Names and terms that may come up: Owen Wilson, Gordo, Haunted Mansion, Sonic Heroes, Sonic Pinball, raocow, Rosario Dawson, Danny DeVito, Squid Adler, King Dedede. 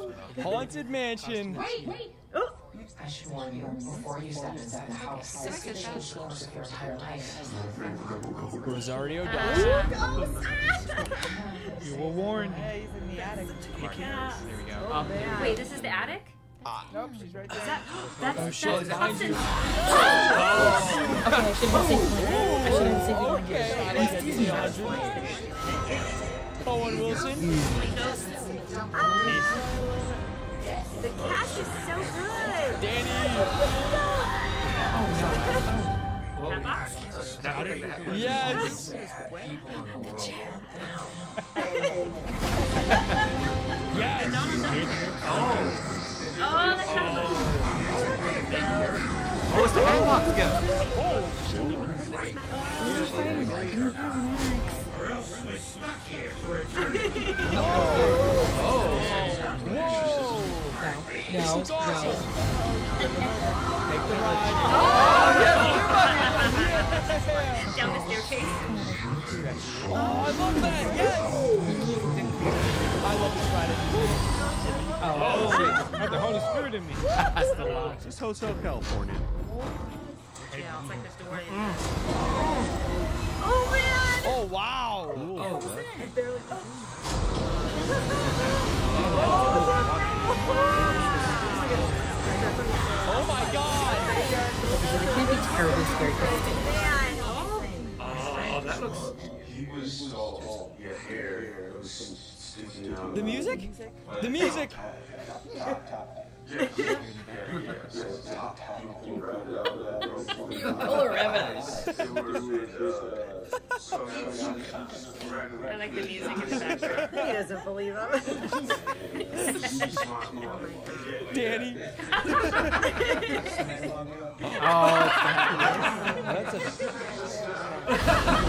starts with that. Haunted Mansion. Wait. Oh. I should warn you before you step inside the house. This could change the course of your entire life. Rosario Dawson. You were warned. Yeah, he's in the attic. There we go. Wait, this is the attic? Nope, she's right there. That's Dawson. Okay, I should have seen Owen Wilson. The cash is so good! Danny! Oh no! That yes! Oh! Oh, it's the airlock again! Or else we're stuck here for a drink! Whoa! No. Take the ride. Down the staircase. Oh, I love that. Yes. I love this ride. Oh, shit. I have the Holy Spirit in me. That's the lock. This Hotel California. Yeah, it's like this door. Oh, man. Oh, wow. Ooh. Oh, what? I barely. Oh my god! It can't be terribly scary. Oh, that looks. He was tall. Your hair was sticking out. The music? The music! You color rabbits. I like the music in the background. He doesn't believe him. Danny. Oh, that's a.